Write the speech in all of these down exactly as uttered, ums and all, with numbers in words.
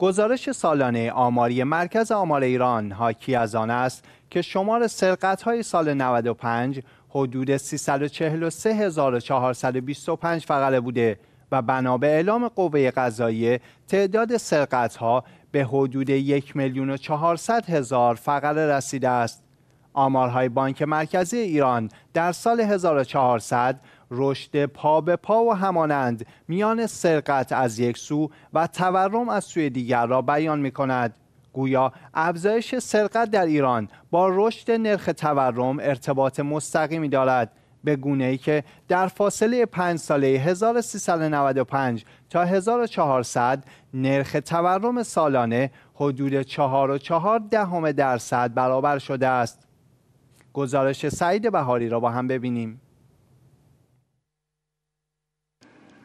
گزارش سالانه آماری مرکز آمار ایران حاکی از آن است که شمار سرقت‌های سال نود و پنج حدود سیصد و چهل و سه هزار و چهارصد و بیست و پنج فقره بوده و بنا به اعلام قوه قضاییه تعداد سرقت‌ها به حدود یک میلیون و چهارصد هزار فقره رسیده است. آمارهای بانک مرکزی ایران در سال هزار و چهارصد رشد پا به پا و همانند میان سرقت از یک سو و تورم از سوی دیگر را بیان می کند. گویا افزایش سرقت در ایران با رشد نرخ تورم ارتباط مستقیمی دارد، به گونه‌ای که در فاصله پنج ساله هزار و سیصد و نود و پنج تا هزار و چهارصد نرخ تورم سالانه حدود چهار و چهار دهم درصد برابر شده است. گزارش سعید بهاری را با هم ببینیم.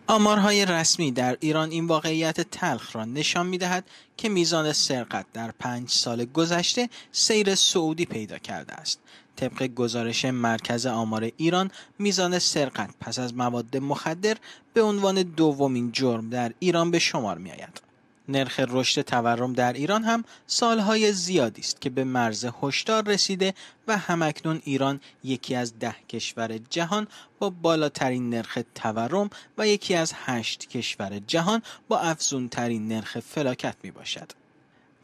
آمارهای رسمی در ایران این واقعیت تلخ را نشان می‌دهد که میزان سرقت در پنج سال گذشته سیر صعودی پیدا کرده است. طبق گزارش مرکز آمار ایران، میزان سرقت پس از مواد مخدر به عنوان دومین جرم در ایران به شمار می‌آید. نرخ رشد تورم در ایران هم سالهای زیادی است که به مرز هشدار رسیده و همکنون ایران یکی از ده کشور جهان با بالاترین نرخ تورم و یکی از هشت کشور جهان با افزونترین نرخ فلاکت می باشد.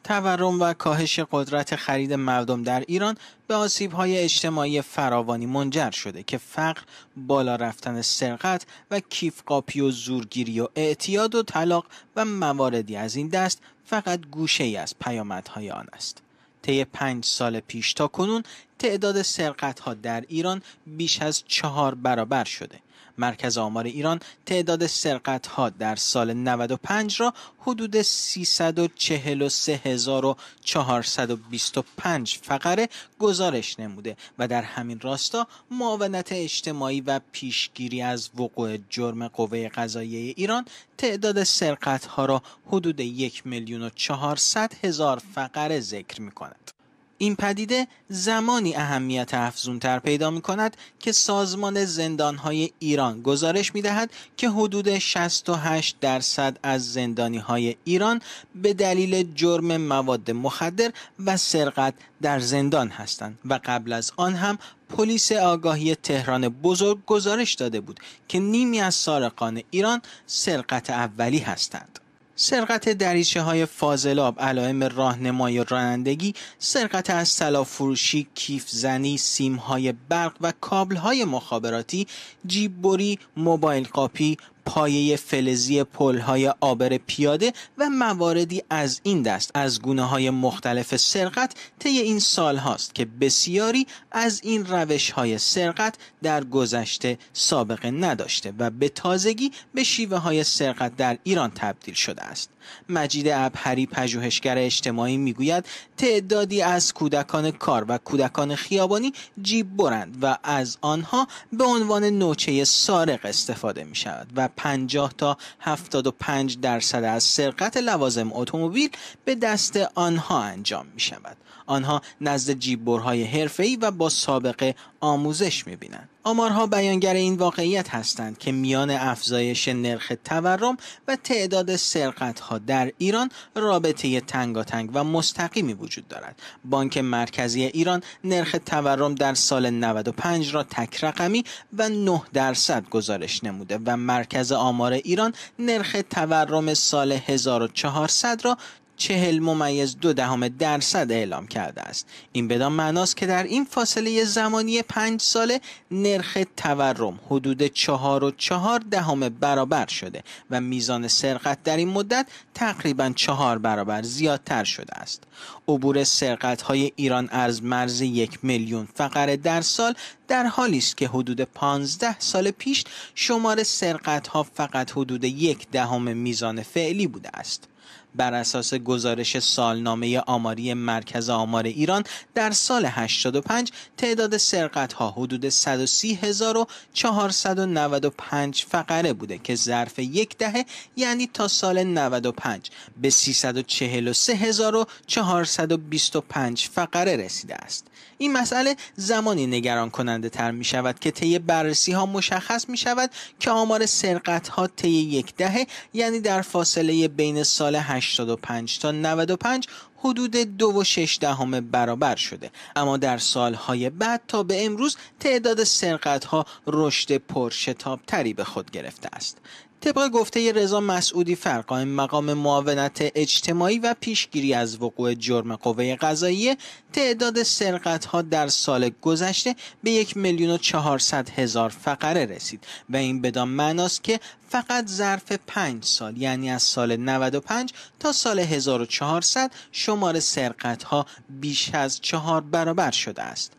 تورم و کاهش قدرت خرید مردم در ایران به آسیب‌های اجتماعی فراوانی منجر شده که فقر، بالا رفتن سرقت و کیف قاپی و زورگیری و اعتیاد و طلاق و مواردی از این دست فقط گوشه‌ای از پیامدهای آن است. طی پنج سال پیش تا کنون تعداد سرقت‌ها در ایران بیش از چهار برابر شده. مرکز آمار ایران تعداد سرقت‌ها در سال نود و پنج را حدود سیصد و چهل و سه هزار و چهارصد و بیست و پنج فقره گزارش نموده و در همین راستا معاونت اجتماعی و پیشگیری از وقوع جرم قوه قضاییه ایران تعداد سرقت‌ها را حدود یک میلیون و چهارصد هزار فقره ذکر می‌کند. این پدیده زمانی اهمیت افزونتر پیدا می کند که سازمان زندانهای ایران گزارش می دهد که حدود شصت و هشت درصد از زندانیهای ایران به دلیل جرم مواد مخدر و سرقت در زندان هستند و قبل از آن هم پلیس آگاهی تهران بزرگ گزارش داده بود که نیمی از سارقان ایران سرقت اولی هستند. سرقت دریچه های فاضلاب، علائم راهنمایی و رانندگی، سرقت از سلاح فروشی، کیف زنی، سیم های برق و کابل های مخابراتی، جیب بری، موبایل قاپی، پایه فلزی پل های عابر پیاده و مواردی از این دست از گونه های مختلف سرقت طی این سال هاست که بسیاری از این روش های سرقت در گذشته سابقه نداشته و به تازگی به شیوه های سرقت در ایران تبدیل شده است. مجید ابهری پژوهشگر اجتماعی میگوید تعدادی از کودکان کار و کودکان خیابانی جیب برند و از آنها به عنوان نوچه سارق استفاده می شود و پنجاه تا هفتاد و پنج درصد از سرقت لوازم اتومبیل به دست آنها انجام می شود. آنها نزد جیببرهای حرفه‌ای و با سابقه آموزش می بینند. آمارها بیانگر این واقعیت هستند که میان افزایش نرخ تورم و تعداد سرقت‌ها در ایران رابطه تنگاتنگ و مستقیمی وجود دارد. بانک مرکزی ایران نرخ تورم در سال نود و پنج را تک رقمی و نه درصد گزارش نموده و مرکز آمار ایران نرخ تورم سال هزار و چهارصد را چهل ممیز دو دهم درصد اعلام کرده است. این بدان معناست که در این فاصله زمانی پنج ساله نرخ تورم حدود چهار و چهار دهم برابر شده و میزان سرقت در این مدت تقریبا چهار برابر زیادتر شده است. عبور سرقت‌های ایران از مرز یک میلیون فقره در سال در حالی است که حدود پانزده سال پیش شمار سرقت‌ها فقط حدود یک دهم میزان فعلی بوده است. بر اساس گزارش سالنامه آماری مرکز آمار ایران در سال هشتاد و پنج تعداد سرقت‌ها حدود صد و سی هزار و چهارصد و نود و پنج فقره بوده که ظرف یک دهه یعنی تا سال نود و پنج به سیصد و چهل و سه هزار و چهارصد و بیست و پنج فقره رسیده است. این مسئله زمانی نگران کننده تر می شود که طی بررسی ها مشخص می شود که آمار سرقت‌ها طی یک دهه یعنی در فاصله بین سال هشتاد و پنج تا نود و پنج حدود دو و شش دهم برابر شده، اما در سالهای بعد تا به امروز تعداد سرقت‌ها رشد پرشتابتری به خود گرفته است. طبق گفته رضا مسعودی فرقاهم مقام معاونت اجتماعی و پیشگیری از وقوع جرم قوه قضاییه، تعداد سرقت‌ها در سال گذشته به یک میلیون و چهارصد هزار فقره رسید و این بدان معناست که فقط ظرف پنج سال، یعنی از سال نود و پنج تا سال هزار و چهارصد، شمار سرقت‌ها بیش از چهار برابر شده است.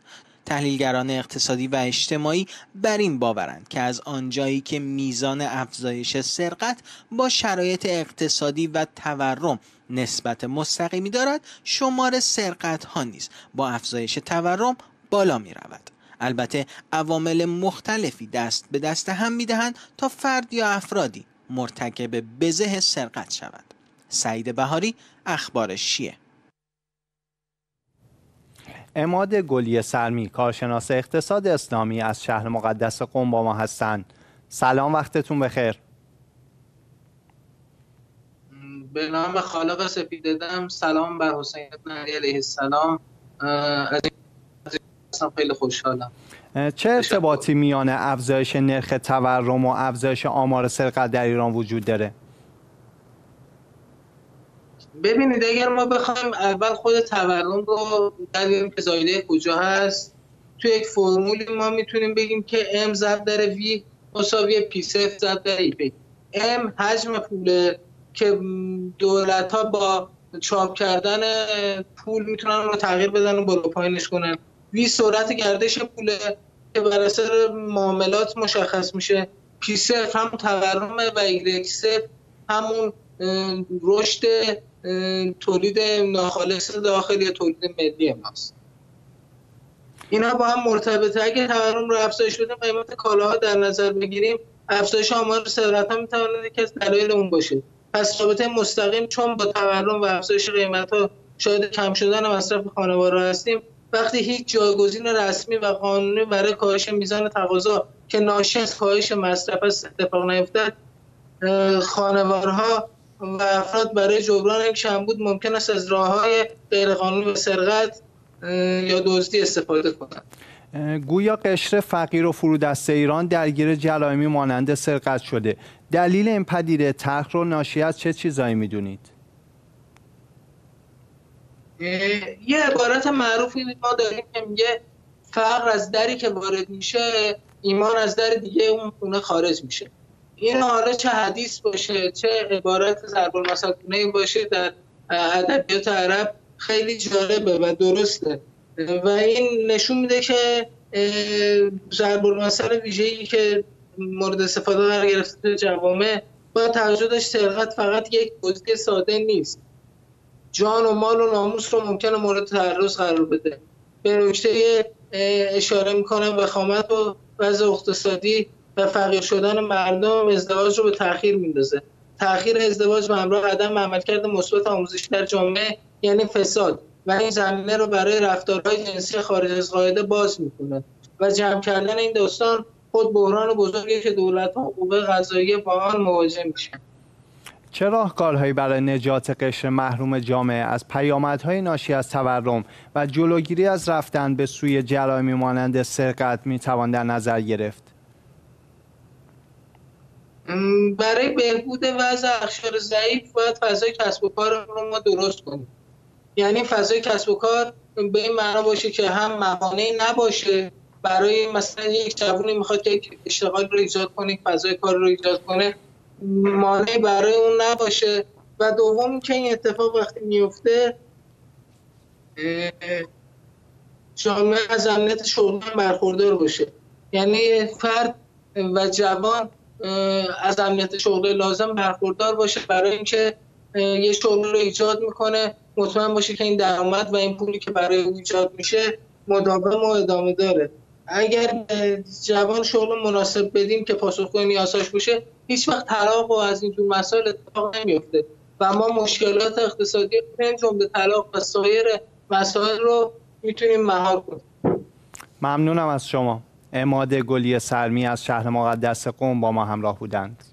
تحلیلگران اقتصادی و اجتماعی بر این باورند که از آنجایی که میزان افزایش سرقت با شرایط اقتصادی و تورم نسبت مستقیمی دارد، شمار سرقت ها نیز با افزایش تورم بالا می رود. البته عوامل مختلفی دست به دست هم می دهند تا فرد یا افرادی مرتکب بزه سرقت شود. سعید بهاری، اخبار شیعه. عماد گلی صرمی، کارشناس اقتصاد اسلامی، از شهر مقدس قم با ما هستند. سلام، وقتتون بخیر. به نام خالق سپیددم، سلام بر حسین علیه السلام. از این خیلی خوشحالم. چه ارتباطی میان افزایش نرخ تورم و افزایش آمار سرقت در ایران وجود داره؟ ببینید، اگر ما بخوایم اول خود تورم رو ببینیم که زایده کجا هست، تو یک فرمولی ما میتونیم بگیم که ام ضرب در وی مساوی پی صفر ضرب در ای. ام حجم پوله که دولت ها با چاپ کردن پول میتونن اون رو تغییر بدن و بالا پایینش کنن. وی سرعت گردش پوله که بر اثر معاملات مشخص میشه. پی صفر هم تورم و ایگرگ صفر همون رشد تولید ناخالص داخلی تولید ملی ماست. اینا با هم مرتبطه. اگه تورم رو افزایش بدیم، قیمت کالاها در نظر بگیریم، افزایش آمار سرقت هم میتونه یکی از دلایل اون باشه. پس رابطه مستقیم چون با تورم و افزایش قیمت‌ها شاید کم شدن مصرف خانواره‌ها هستیم، وقتی هیچ جایگزین رسمی و قانونی برای کاهش میزان تقاضا که ناشی از کاهش مصرف است اتفاق نیفتاد، خانواره‌ها و افراد برای جبران یک کمبود ممکن است از راه‌های غیرقانونی و سرقت یا دزدی استفاده کنند. گویا قشر فقیر و فرودسته ایران درگیر جرایمی مانند سرقت شده. دلیل این پدیده تلخ رو ناشی از چه چیزایی می‌دونید؟ یه عبارت معروف ما داریم که میگه فقر از دری که وارد میشه، ایمان از در دیگه اون خونه خارج میشه. این حالا چه حدیث باشه، چه عبارت ضرب‌المثل‌گونه باشه در ادبیات عرب خیلی جالبه و درسته و این نشون میده که ضرب‌المثل ویژه‌ای که مورد استفاده قرار گرفته جوامع با توجه داشت سرقت فقط یک گزینه ساده نیست، جان و مال و ناموس رو ممکنه مورد تعرض قرار بده. به نکته اشاره میکنم و خامت و وضع اقتصادی و فقیر شدن مردم ازدواج رو به تأخیر میندازه. تأخیر ازدواج به همراه عدم عملکرد مثبت آموزشی در جامعه یعنی فساد و این زمینه رو برای رفتارهای جنسی خارج از قاعده باز میکنه و جمع کردن این داستان خود بحران بزرگی که دولت‌ها و قوه قضاییه با آن مواجه میشن. چه راهکارهایی برای نجات قشر محروم جامعه از پیامدهای ناشی از تورم و جلوگیری از رفتن به سوی جرایمی مانند سرقت میتوان در نظر گرفت؟ برای بهبود وضع اقشار ضعیف باید فضای کسب و کار رو ما درست کنیم. یعنی فضای کسب و کار به این معنا باشه که هم مهانه نباشه برای مثلا یک جوونی میخواد که یک اشتغال رو ایجاد کنه، فضای کار رو ایجاد کنه، مانع برای اون نباشه و دوم که این اتفاق وقتی میفته جامعه از امنیت شغلی برخوردار باشه. یعنی فرد و جوان از امنیت شغلی لازم برخوردار باشه برای اینکه یه شغل رو ایجاد میکنه مطمئن باشه که این درآمد و این پولی که برای او ایجاد میشه مداوم و ادامه داره. اگر جوان شغل مناسب بدیم که پاسخگوی نیازش باشه، هیچ وقت طلاق و از اینجور مسائل اتفاق نمیفته و ما مشکلات اقتصادی این جمله طلاق و سایر مسائل رو میتونیم مهار کنیم. ممنونم از شما. عماد گلی صرمی از شهر مقدس قم با ما همراه بودند.